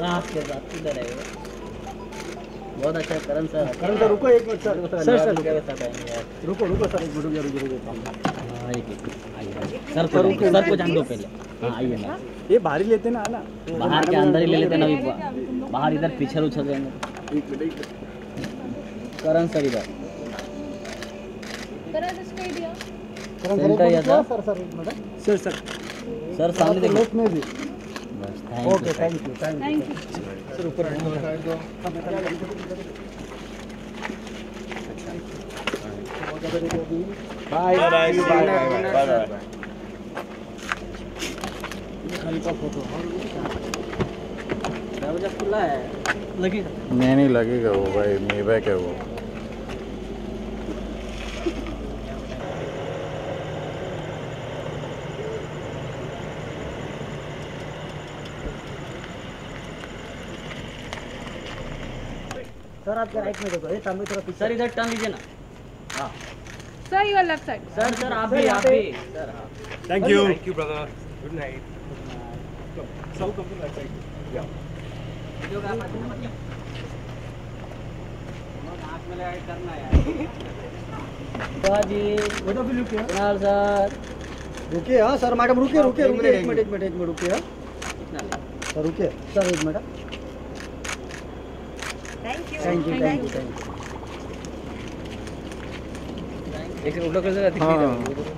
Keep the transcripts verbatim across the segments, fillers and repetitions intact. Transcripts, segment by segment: आपके साथ किधर है वो? बहुत अच्छा करण सर, करण सर रुको एक मिनट सर, सर सर रुको रुको सर, एक मिनट रुको रुको आइए आइए सर, सर को जान दो पहले। हाँ आइए ना, ये बाहर ही लेते ना, आना बाहर के अंदर ही ले लेते ना, अभी बाहर इधर पीछे उछल जाएंगे। एक मिनट करण सर इधर, करण इसको ही दिया, करण सर सर सर एक मिनट सर सर सर सामने देखो लेफ्ट में भी। Okay thank you thank you sir, ऊपर साइड दो। Bye bye bye bye bye. खाली का फोटो दरवाजा खुला है, लगेगा नहीं नहीं लगेगा वो भाई मेबैक है वो। सर आपके राइट में देखो, ये सामने थोड़ा पीछे सर, इधर टर्न लीजिए ना। हां सर ये लेफ्ट साइड सर, सर आप भी आप भी सर। हां thank you thank you brother, good night. So come to right side या जो का मत मतलब मत हाथ में लगा करना यार। बाजी बेटा भी रुकिए यार सर, रुकिए। हां सर मैडम रुकिए रुकिए रुकिए, एक मिनट एक मिनट एक मिनट रुकिए। कितना ले सर रुकिए सर एक minute. Thank you thank you thank you thank you. एक उल्टा कर दो दिख नहीं रहा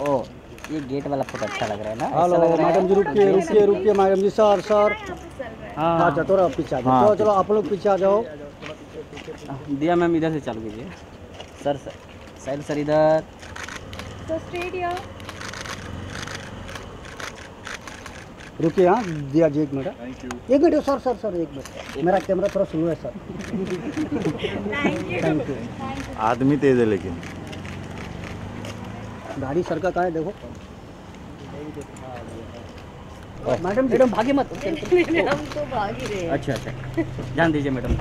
ओ, ये गेट वाला फोटो अच्छा लग रहा है ना। हेलो मैडम जी रुकिए रुकिए रुकिए मैडम जी, सर सर हाँ अच्छा थोड़ा पीछे आ जाओ, चलो आप लोग पीछे आ जाओ। दिया मैम इधर से चालू कीजिए सर, सर सर इधर सर स्ट्रेट या रुकिए। हाँ दिया जी एक मिनट एक मिनट सर सर सर एक मिनट, मेरा कैमरा थोड़ा स्लो है सर। आदमी तेज है लेकिन गाड़ी सर का है, देखो मैडम मैडम भागे मत, हम तो भाग ही रहे हैं। अच्छा अच्छा ध्यान दीजिए मैडम,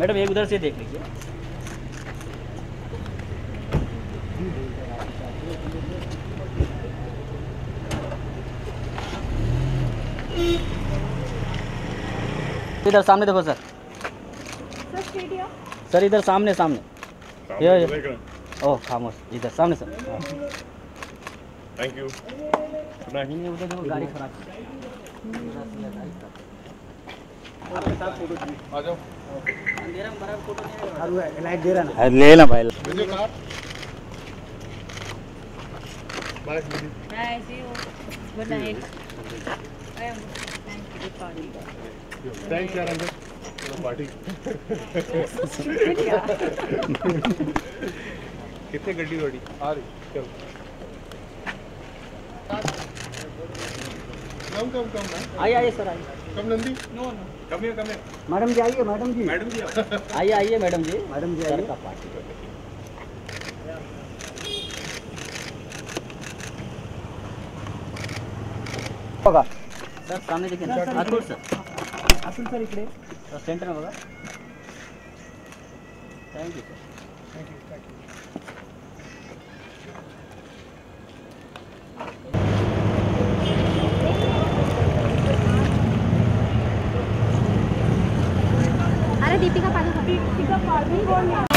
मैडम एक उधर से देख लीजिए। इधर सामने देखो सर, सर इधर सामने सामने ये। ओह खामोश इधर सामने सर। थैंक यू गाड़ी खराब आ जाओ, अंधेरा में बराबर फोटो नहीं है, लाइट दे रहा है ले ना भाई। Bye see you good night. Thank you thank you party. कितने गड्डी गड्डी आ रही, चलो कम कम कम आइए आइए सर आइए। कम नंदी नो नो कम है कम है मैडम जी आइए, मैडम जी मैडम जी आइए आइए मैडम जी मैडम जी आइए। का पार्टी होगा सर, सामने देखिए अतुल सर, अतुल सर इकडे सेंटर में बघा। Thank you sir thank you thank you. अरे दीपिका पादुकोण, दीपिका पादुकोण।